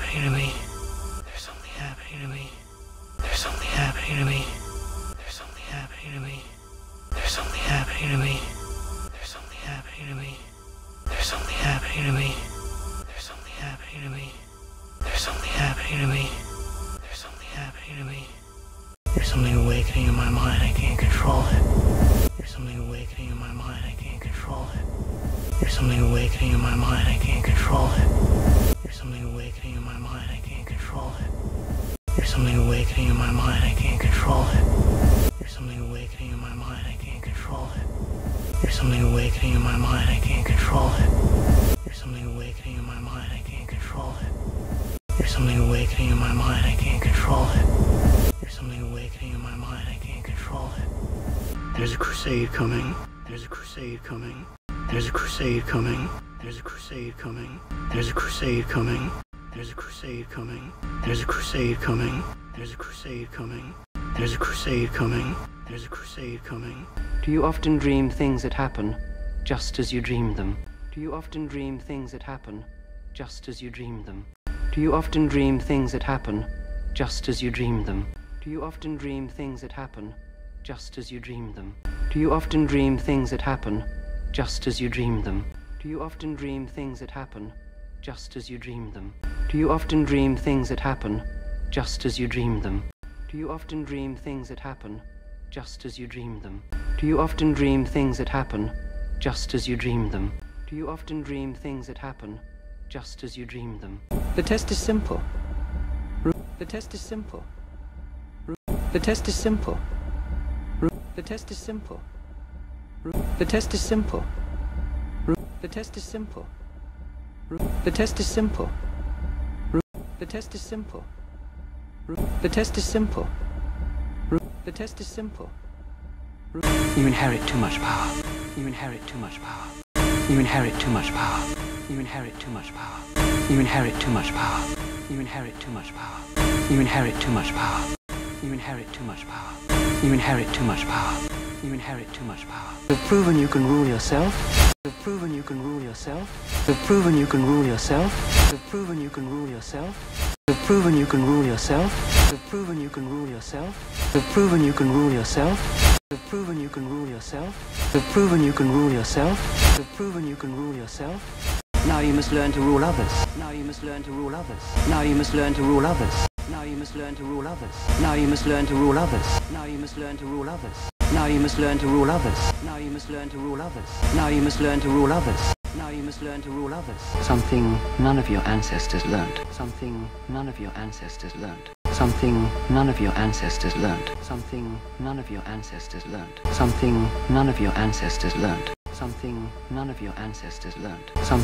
happening to me. There's something happening to me. There's something happening to me. There's something happening to me. There's something happening to me. There's something happening to me. There's something happening to me. There's something happening to me. There's something happening to me. There's something happening to me. There's something awakening in my mind. I can't control it. There's something awakening in my mind. I can't control it. There's something awakening in my mind. I can't control it. There's something awakening in my mind. I can't control it. There's something awakening in my mind. I can't control it. There's something awakening in my mind. I can't control it. There's something awakening in my mind. I can't control it. There's something awakening in my mind. I can't control it. There's something awakening in my mind. I can't control it. There's something awakening in my mind. I can't control it. There's a crusade coming. There's a crusade coming. There's a crusade coming. There's a crusade coming. There's a crusade coming. There's a crusade coming. There's a crusade coming. There's a crusade coming. There's a crusade coming. There's a crusade coming. Do you often dream things that happen just as you dream them? Do you often dream things that happen just as you dream them? Do you often dream things that happen just as you dream them? Do you often dream things that happen just as you dream them? Do you often dream things that happen just as you dream them? Do you often dream things that happen just as you dream them? Do you often dream things that happen just as you dream them? Do you often dream things that happen just as you dream them? Do you often dream things that happen just as you dream them? Do you often dream things that happen just as you dream them? The test is simple. The test is simple. The test is simple. The test is simple. The test is simple. The test is simple. The test is simple. The test is simple. The test is simple. The test is simple. You inherit too much power. You inherit too much power. You inherit too much power. You inherit too much power. You inherit too much power. You inherit too much power. You inherit too much power. You inherit too much power. You inherit too much power. You inherit too much power. You've proven you can rule yourself. You've proven you can rule yourself. You've proven you can rule yourself. You've proven you can rule yourself. You've proven you can rule yourself. You've proven you can rule yourself. You've proven you can rule yourself. You've proven you can rule yourself. You've proven you can rule yourself. You've proven you can rule yourself. Now you must learn to rule others. Now you must learn to rule others. Now you must learn to rule others. Now you must learn to rule others. Now you must learn to rule others. Now you must learn to rule others. Now you must learn to rule others. Now you must learn to rule others. Now you must learn to rule others. Now you must learn to rule others. Something none of your ancestors learned. Something none of your ancestors learned. Something none of your ancestors learned. Something none of your ancestors learned. Something none of your ancestors learned. Something none of your ancestors learned. Something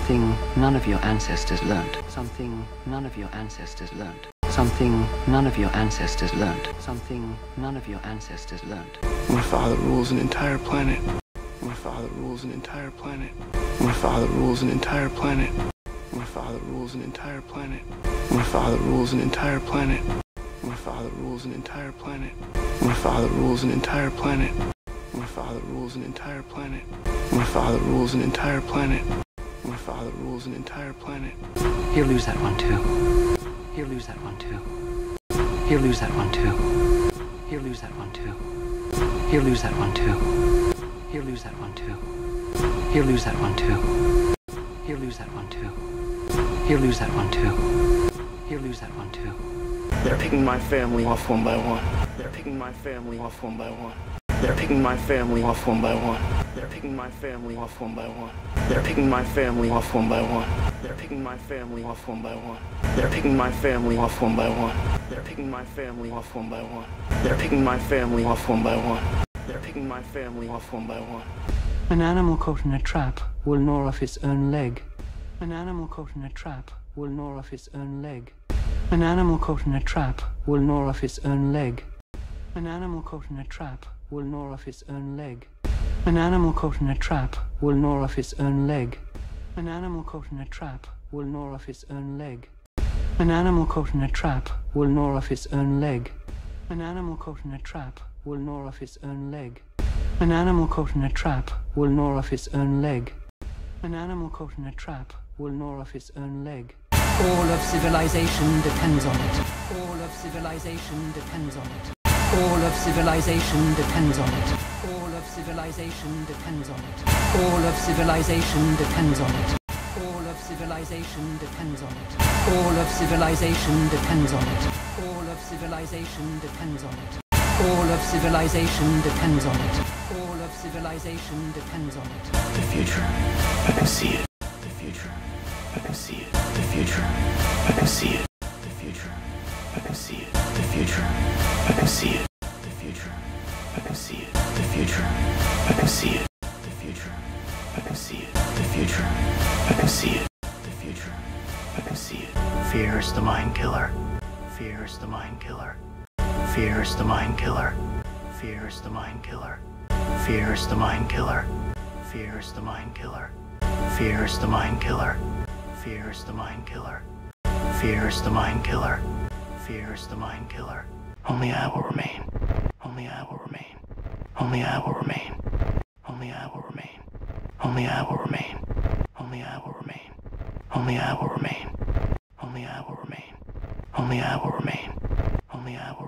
none of your ancestors learned. Something none of your ancestors learned. Something none of your ancestors learned. Something none of your ancestors learned. My father rules an entire planet. My father rules an entire planet. My father rules an entire planet. My father rules an entire planet. My father rules an entire planet. My father rules an entire planet. My father rules an entire planet. My father rules an entire planet. My father rules an entire planet. My father rules an entire planet. He'll lose that one too. He'll lose that one too. He'll lose that one too. He'll lose that one too. He'll lose that one too. He'll lose that one too. He'll lose that one too. He'll lose that one too. He'll lose that one too. He'll lose that one too. They're picking my family off one by one. They're picking my family off one by one. They're picking my family off one by one. They're picking my family off one by one. They're picking my family off one by one. They're picking my family off one by one. They're picking my family off one by one. They're picking my family off one by one. They're picking my family off one by one. They're picking my family off one by one. An animal caught in a trap will gnaw off its own leg. An animal caught in a trap will gnaw off its own leg. An animal caught in a trap will gnaw off its own leg. An animal caught in a trap will gnaw off its own leg. An animal caught in a trap will gnaw off its own leg. An animal caught in a trap will gnaw off its own leg. An animal caught in a trap will gnaw off its own leg. An animal caught in a trap will gnaw off its own leg. An animal caught in a trap will gnaw off its own leg. An animal caught in a trap will gnaw off its own leg. All of civilization depends on it. All of civilization depends on it. All of civilization depends on it. All of civilization depends on it. All of civilization depends on it. All of civilization depends on it. All of civilization depends on it. All of civilization depends on it. All of civilization depends on it. All of civilization depends on it. The future, I can see it. The future, I can see it. The future, I can see it. The future, I can see it. The future, I can see it. The future, I can see it. The future, I can see it. The future, I can see it. The future, I can see it. The future, I can see it. Fear is the mind killer. Fear is the mind killer. Fear is the mind killer. Fear is the mind killer. Fear is the mind killer. Fear is the mind killer. Fear is the mind killer. Fear is the mind killer. Fear is the mind killer. Fear is the mind killer. Only I will remain. Only I will remain. Only I will remain. Only I will remain. Only I will remain. Only I will remain. Only I will remain. Only I will remain. Only I will remain. Only I will remain.